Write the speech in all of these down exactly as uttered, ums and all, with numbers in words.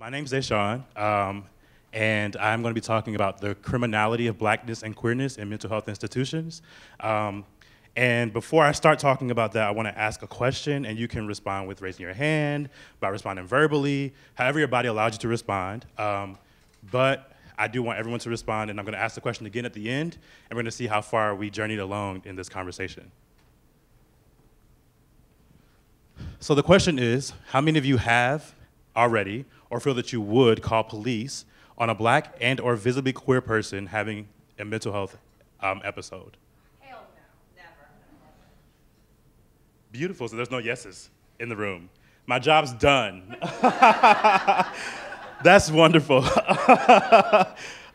My name's Da'Shaun, um, and I'm going to be talking about the criminality of blackness and queerness in mental health institutions. Um, And before I start talking about that, I want to ask a question, and you can respond with raising your hand, by responding verbally, however your body allows you to respond. Um, but I do want everyone to respond, and I'm going to ask the question again at the end, and we're going to see how far we journeyed along in this conversation. So the question is, how many of you have already, or feel that you would, call police on a black and or visibly queer person having a mental health um, episode? Beautiful, so there's no yeses in the room. My job's done. That's wonderful.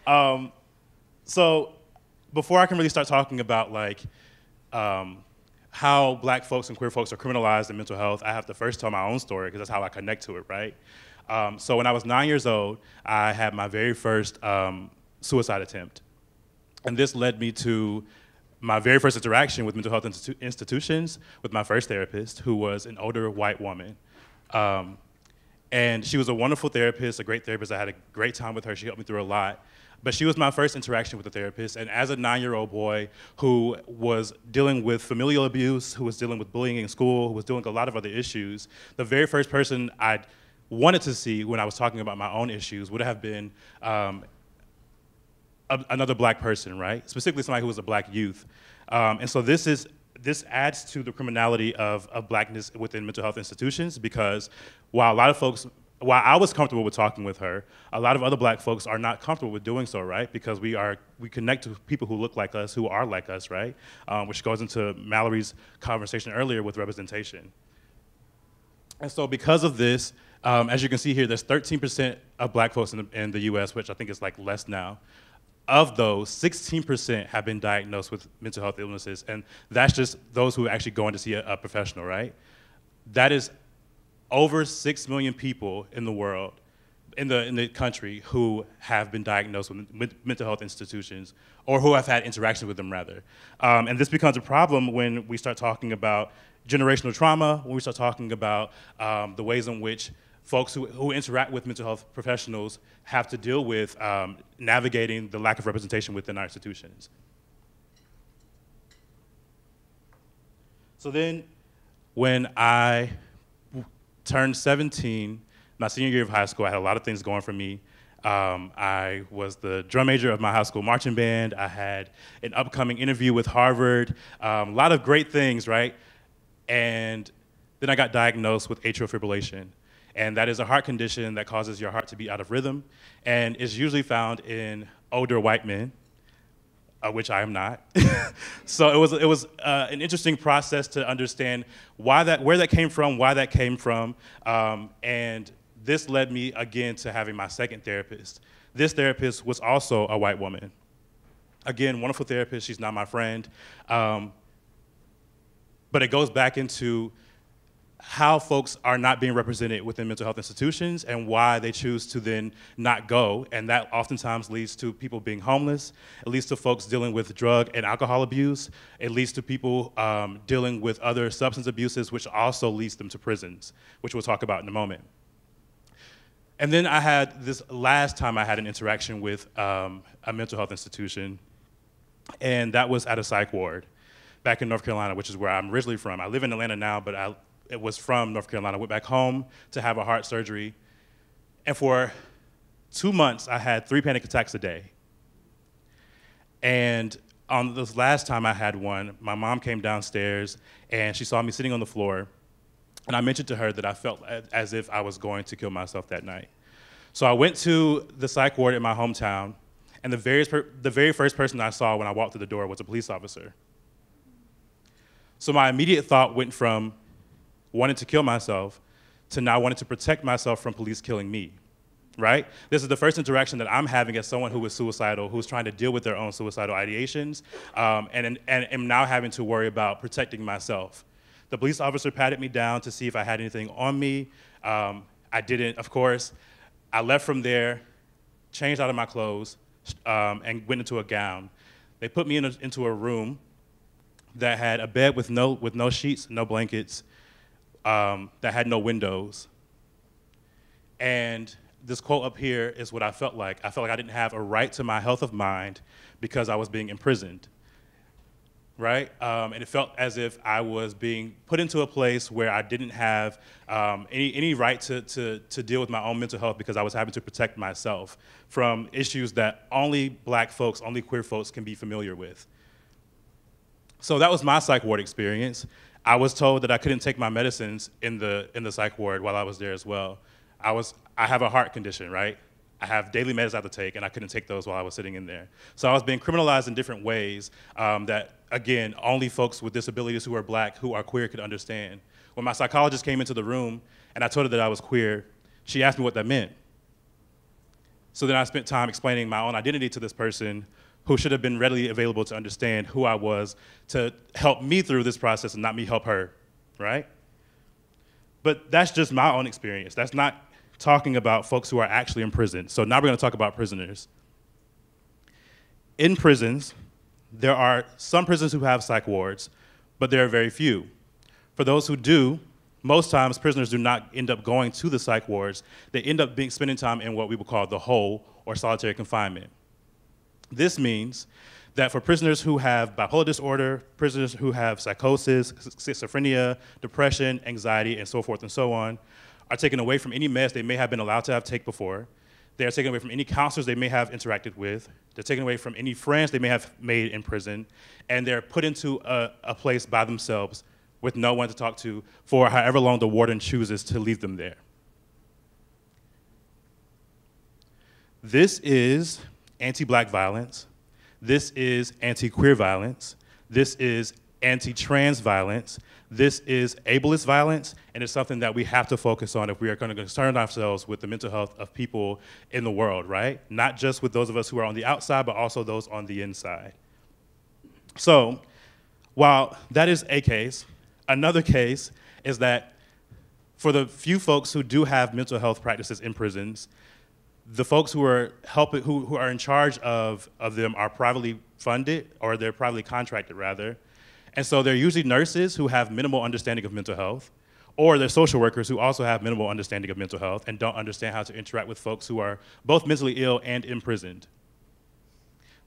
um, so before I can really start talking about like um, how black folks and queer folks are criminalized in mental health, I have to first tell my own story because that's how I connect to it, right? Um, so when I was nine years old, I had my very first um, suicide attempt. And this led me to my very first interaction with mental health institu institutions with my first therapist, who was an older white woman. Um, and she was a wonderful therapist, a great therapist. I had a great time with her. She helped me through a lot. But she was my first interaction with a therapist. And as a nine-year-old boy who was dealing with familial abuse, who was dealing with bullying in school, who was dealing with a lot of other issues, the very first person I wanted to see when I was talking about my own issues would have been um, another black person, right? Specifically somebody who was a black youth. Um, and so this is, this adds to the criminality of, of blackness within mental health institutions, because while a lot of folks, while I was comfortable with talking with her, a lot of other black folks are not comfortable with doing so, right? Because we are, we connect to people who look like us, who are like us, right? Um, which goes into Mallory's conversation earlier with representation. And so because of this, um, as you can see here, there's thirteen percent of black folks in the, in the U S, which I think is like less now. Of those, sixteen percent have been diagnosed with mental health illnesses, and that's just those who are actually going to see a, a professional, right? That is over six million people in the world, in the, in the country, who have been diagnosed with mental health institutions, or who have had interaction with them, rather. Um, and this becomes a problem when we start talking about generational trauma, when we start talking about um, the ways in which folks who, who interact with mental health professionals have to deal with um, navigating the lack of representation within our institutions. So then when I turned seventeen, my senior year of high school, I had a lot of things going for me. Um, I was the drum major of my high school marching band. I had an upcoming interview with Harvard, um, a lot of great things, right? And then I got diagnosed with atrial fibrillation. And that is a heart condition that causes your heart to be out of rhythm, and is usually found in older white men, uh, which I am not. So it was, it was uh, an interesting process to understand why that, where that came from, why that came from, um, and this led me again to having my second therapist. This therapist was also a white woman. Again, wonderful therapist, she's not my friend, um, but it goes back into how folks are not being represented within mental health institutions and why they choose to then not go. And that oftentimes leads to people being homeless. It leads to folks dealing with drug and alcohol abuse. It leads to people um, dealing with other substance abuses, which also leads them to prisons, which we'll talk about in a moment. And then I had this last time I had an interaction with um, a mental health institution, and that was at a psych ward back in North Carolina, which is where I'm originally from. I live in Atlanta now, but I It was from North Carolina. I went back home to have a heart surgery. And for two months, I had three panic attacks a day. And on this last time I had one, my mom came downstairs and she saw me sitting on the floor. And I mentioned to her that I felt as if I was going to kill myself that night. So I went to the psych ward in my hometown, and the, various per the very first person I saw when I walked through the door was a police officer. So my immediate thought went from wanted to kill myself to now wanted to protect myself from police killing me, right? This is the first interaction that I'm having as someone who was suicidal, who's trying to deal with their own suicidal ideations, um, and am now having to worry about protecting myself. The police officer patted me down to see if I had anything on me. Um, I didn't, of course. I left from there, changed out of my clothes, um, and went into a gown. They put me in a, into a room that had a bed with no, with no sheets, no blankets, Um, that had no windows. And this quote up here is what I felt like. I felt like I didn't have a right to my health of mind because I was being imprisoned, right? Um, and it felt as if I was being put into a place where I didn't have um, any, any right to, to, to deal with my own mental health because I was having to protect myself from issues that only black folks, only queer folks can be familiar with. So that was my psych ward experience. I was told that I couldn't take my medicines in the, in the psych ward while I was there as well. I was, I have a heart condition, right? I have daily meds I have to take, and I couldn't take those while I was sitting in there. So I was being criminalized in different ways um, that, again, only folks with disabilities who are black, who are queer, could understand. When my psychologist came into the room and I told her that I was queer, she asked me what that meant. So then I spent time explaining my own identity to this person who should have been readily available to understand who I was, to help me through this process and not me help her, right? But that's just my own experience. That's not talking about folks who are actually in prison. So now we're going to talk about prisoners. In prisons, there are some prisons who have psych wards, but there are very few. For those who do, most times prisoners do not end up going to the psych wards. They end up being, spending time in what we would call the hole or solitary confinement. This means that for prisoners who have bipolar disorder, prisoners who have psychosis, schizophrenia, depression, anxiety, and so forth and so on, are taken away from any meds they may have been allowed to have take before. They are taken away from any counselors they may have interacted with. They're taken away from any friends they may have made in prison. And they're put into a, a place by themselves with no one to talk to for however long the warden chooses to leave them there. This is anti-black violence. This is anti-queer violence. This is anti-trans violence. This is ableist violence, and it's something that we have to focus on if we are going to concern ourselves with the mental health of people in the world, right? Not just with those of us who are on the outside, but also those on the inside. So while that is a case, another case is that for the few folks who do have mental health practices in prisons, the folks who are helping, who, who are in charge of, of them are privately funded, or they're privately contracted, rather. And so they're usually nurses who have minimal understanding of mental health, or they're social workers who also have minimal understanding of mental health and don't understand how to interact with folks who are both mentally ill and imprisoned.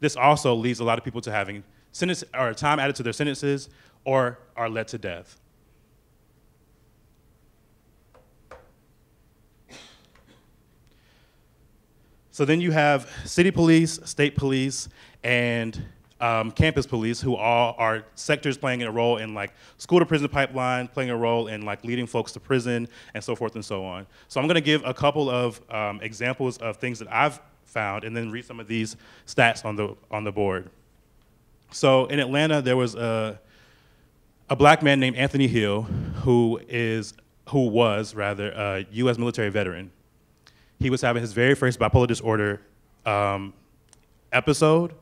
This also leads a lot of people to having sentence, or time added to their sentences, or are led to death. So then you have city police, state police, and Um, campus police, who all are sectors playing a role in like school to prison pipeline, playing a role in like leading folks to prison and so forth and so on. So I'm gonna give a couple of um, examples of things that I've found and then read some of these stats on the, on the board. So in Atlanta, there was a, a black man named Anthony Hill who is, who was rather a U S military veteran. He was having his very first bipolar disorder um, episode.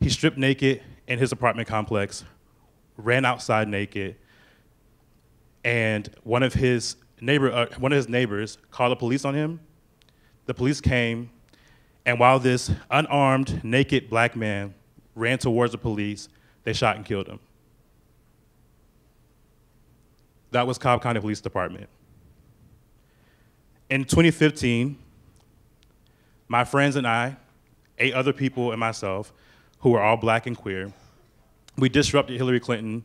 He stripped naked in his apartment complex, ran outside naked, and one of his neighbor, uh, one of his neighbors called the police on him. The police came, and while this unarmed, naked black man ran towards the police, they shot and killed him. That was Cobb County Police Department. In twenty fifteen, my friends and I, eight other people and myself, who were all black and queer, we disrupted Hillary Clinton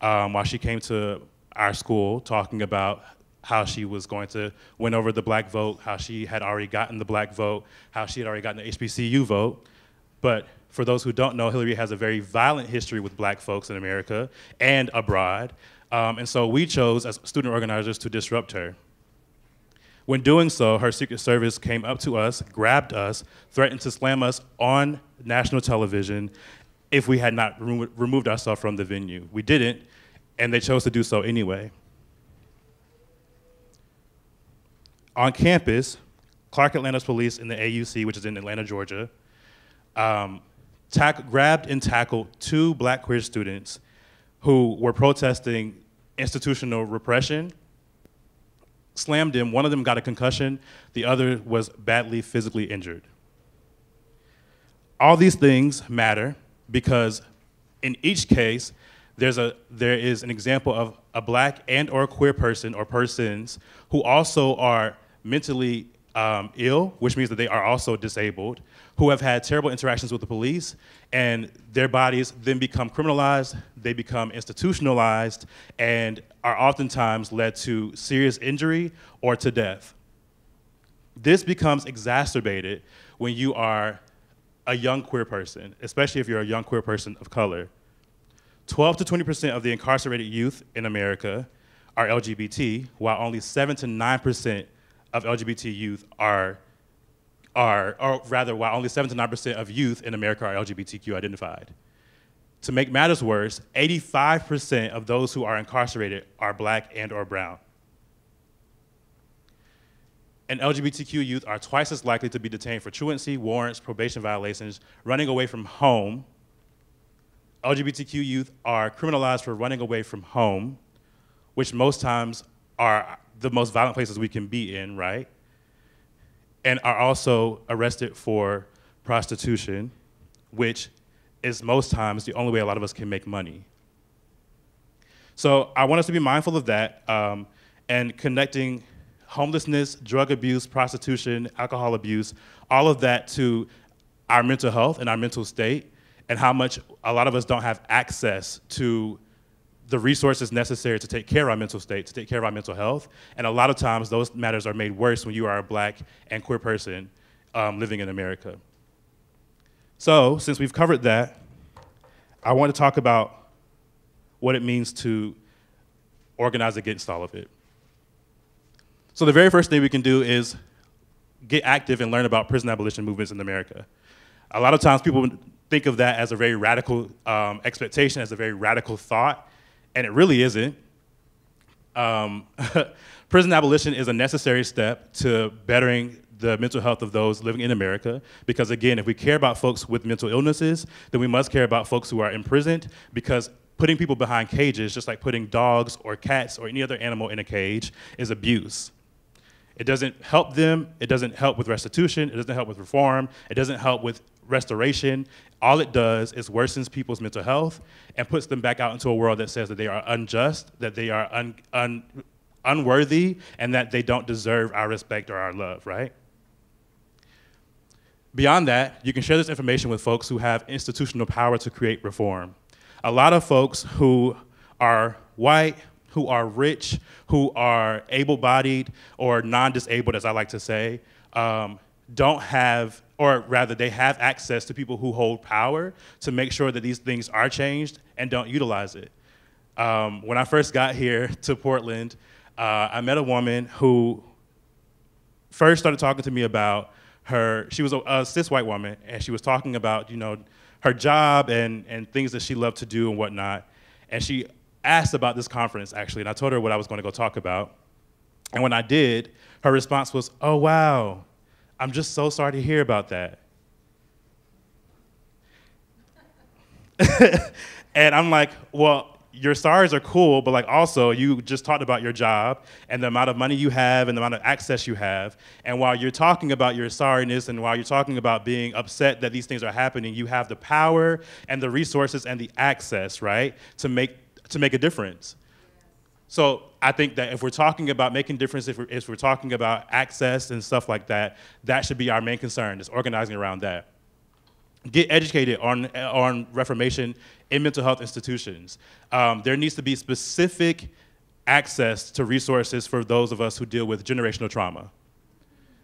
um, while she came to our school talking about how she was going to win over the black vote, how she had already gotten the black vote, how she had already gotten the H B C U vote. But for those who don't know, Hillary has a very violent history with black folks in America and abroad. Um, and so we chose as student organizers to disrupt her. When doing so, her Secret Service came up to us, grabbed us, threatened to slam us on national television if we had not re removed ourselves from the venue. We didn't, and they chose to do so anyway. On campus, Clark Atlanta's police in the A U C, which is in Atlanta, Georgia, um, grabbed and tackled two black queer students who were protesting institutional repression, slammed him. One of them got a concussion. The other was badly physically injured. All these things matter because in each case, there's a, there is an example of a black and or queer person or persons who also are mentally um, ill, which means that they are also disabled, who have had terrible interactions with the police, and their bodies then become criminalized, they become institutionalized, and are oftentimes led to serious injury or to death. This becomes exacerbated when you are a young queer person, especially if you're a young queer person of color. twelve to twenty percent of the incarcerated youth in America are L G B T, while only seven to nine percent of L G B T youth are, are, or rather, while only seven to nine percent of youth in America are L G B T Q identified. To make matters worse, eighty-five percent of those who are incarcerated are black and or brown. And L G B T Q youth are twice as likely to be detained for truancy, warrants, probation violations, running away from home. L G B T Q youth are criminalized for running away from home, which most times are the most violent places we can be in, right? And are also arrested for prostitution, which is most times the only way a lot of us can make money. So I want us to be mindful of that um, and connecting homelessness, drug abuse, prostitution, alcohol abuse, all of that to our mental health and our mental state, and how much a lot of us don't have access to the resources necessary to take care of our mental state, to take care of our mental health. And a lot of times those matters are made worse when you are a black and queer person um, living in America. So since we've covered that, I want to talk about what it means to organize against all of it. So the very first thing we can do is get active and learn about prison abolition movements in America. A lot of times people think of that as a very radical um, expectation, as a very radical thought, and it really isn't. Um, prison abolition is a necessary step to bettering the mental health of those living in America, because again, if we care about folks with mental illnesses, then we must care about folks who are imprisoned, because putting people behind cages, just like putting dogs or cats or any other animal in a cage, is abuse. It doesn't help them, it doesn't help with restitution, it doesn't help with reform, it doesn't help with restoration. All it does is worsens people's mental health and puts them back out into a world that says that they are unjust, that they are un un unworthy, and that they don't deserve our respect or our love, right? Beyond that, you can share this information with folks who have institutional power to create reform. A lot of folks who are white, who are rich, who are able-bodied or non-disabled, as I like to say, um, don't have, or rather they have access to people who hold power to make sure that these things are changed and don't utilize it. Um, when I first got here to Portland, uh, I met a woman who first started talking to me about her, she was a, a cis white woman, and she was talking about, you know, her job and, and things that she loved to do and whatnot. And she asked about this conference, actually, and I told her what I was going to go talk about. And when I did, her response was, "Oh, wow, I'm just so sorry to hear about that." And I'm like, well, your sorries are cool, but like also you just talked about your job and the amount of money you have and the amount of access you have. And while you're talking about your sorriness and while you're talking about being upset that these things are happening, you have the power and the resources and the access, right, to make to make a difference. So I think that if we're talking about making difference, if we're, if we're talking about access and stuff like that, that should be our main concern, is organizing around that. Get educated on, on reformation in mental health institutions. Um, there needs to be specific access to resources for those of us who deal with generational trauma.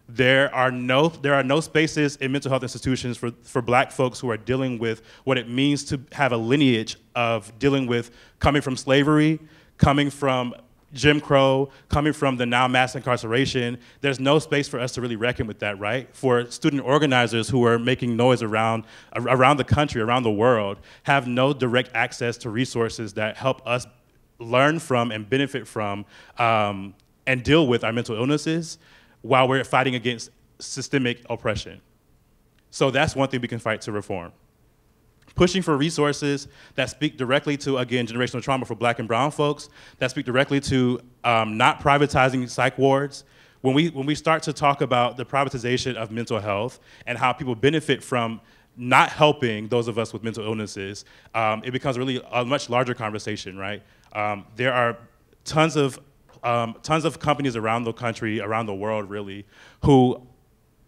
There are no, there are no spaces in mental health institutions for, for black folks who are dealing with what it means to have a lineage of dealing with coming from slavery, coming from Jim Crow, coming from the now mass incarceration. There's no space for us to really reckon with that, right? For student organizers who are making noise around, around the country, around the world, have no direct access to resources that help us learn from and benefit from um, and deal with our mental illnesses while we're fighting against systemic oppression. So that's one thing we can fight to reform. Pushing for resources that speak directly to, again, generational trauma for black and brown folks, that speak directly to um, not privatizing psych wards. When we, when we start to talk about the privatization of mental health and how people benefit from not helping those of us with mental illnesses, um, it becomes really a much larger conversation, right? Um, there are tons of um, tons of companies around the country, around the world really, who,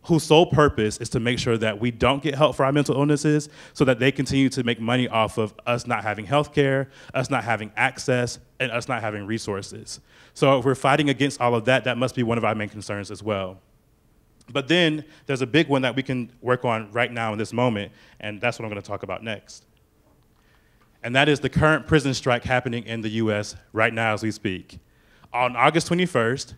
whose sole purpose is to make sure that we don't get help for our mental illnesses so that they continue to make money off of us not having health care, us not having access, and us not having resources. So if we're fighting against all of that, that must be one of our main concerns as well. But then there's a big one that we can work on right now in this moment, and that's what I'm gonna talk about next. And that is the current prison strike happening in the U S right now as we speak. On August twenty-first,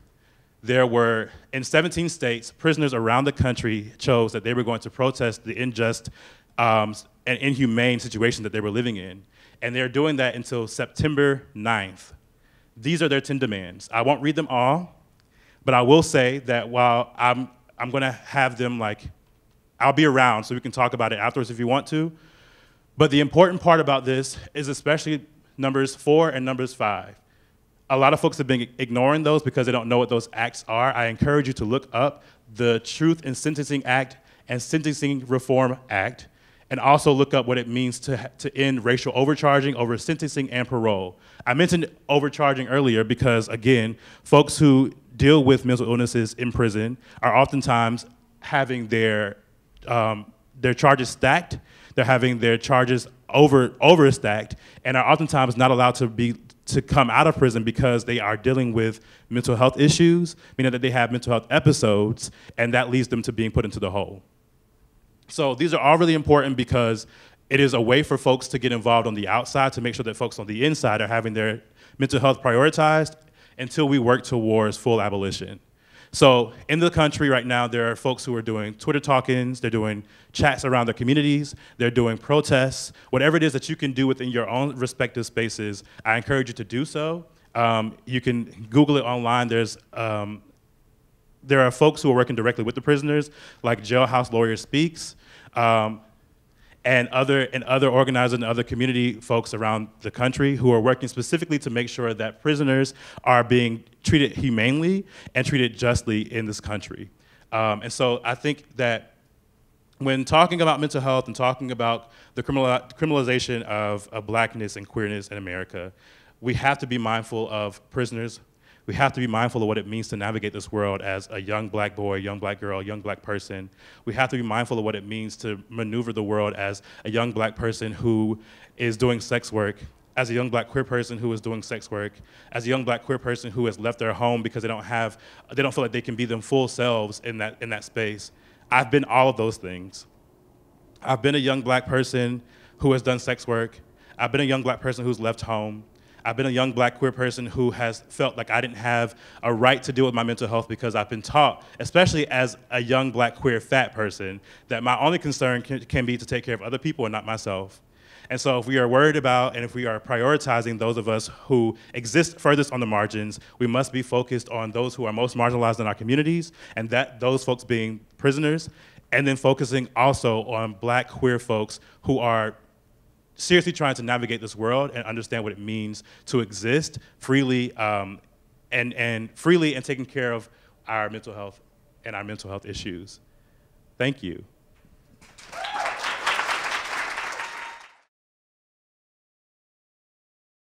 there were, in seventeen states, prisoners around the country chose that they were going to protest the unjust um, and inhumane situation that they were living in. And they're doing that until September ninth. These are their ten demands. I won't read them all, but I will say that while I'm, I'm gonna have them, like, I'll be around so we can talk about it afterwards if you want to. But the important part about this is especially numbers four and numbers five. A lot of folks have been ignoring those because they don't know what those acts are. I encourage you to look up the Truth and Sentencing Act and Sentencing Reform Act, and also look up what it means to, to end racial overcharging over sentencing and parole. I mentioned overcharging earlier because, again, folks who deal with mental illnesses in prison are oftentimes having their, um, their charges stacked, they're having their charges over, over stacked, and are oftentimes not allowed to be to come out of prison because they are dealing with mental health issues, meaning that they have mental health episodes, and that leads them to being put into the hole. So these are all really important because it is a way for folks to get involved on the outside to make sure that folks on the inside are having their mental health prioritized until we work towards full abolition. So in the country right now, there are folks who are doing Twitter talk-ins, they're doing chats around their communities, they're doing protests, whatever it is that you can do within your own respective spaces, I encourage you to do so. Um, you can Google it online. There's, um, there are folks who are working directly with the prisoners, like Jailhouse Lawyer Speaks, um, and other, and other organizers and other community folks around the country who are working specifically to make sure that prisoners are being treated humanely and treated justly in this country. Um, and so I think that when talking about mental health and talking about the criminal, criminalization of, of blackness and queerness in America, we have to be mindful of prisoners. We have to be mindful of what it means to navigate this world as a young black boy, young black girl, young black person. We have to be mindful of what it means to maneuver the world as a young black person who is doing sex work, as a young black queer person who is doing sex work, as a young black queer person who has left their home because they don't have, they don't feel like they can be them full selves in that, in that space. I've been all of those things. I've been a young black person who has done sex work. I've been a young black person who's left home. I've been a young black queer person who has felt like I didn't have a right to deal with my mental health because I've been taught, especially as a young black queer fat person, that my only concern can, can be to take care of other people and not myself. And so if we are worried about and if we are prioritizing those of us who exist furthest on the margins, we must be focused on those who are most marginalized in our communities, and that those folks being prisoners, and then focusing also on black queer folks who are seriously trying to navigate this world and understand what it means to exist freely, um, and, and freely and taking care of our mental health and our mental health issues. Thank you.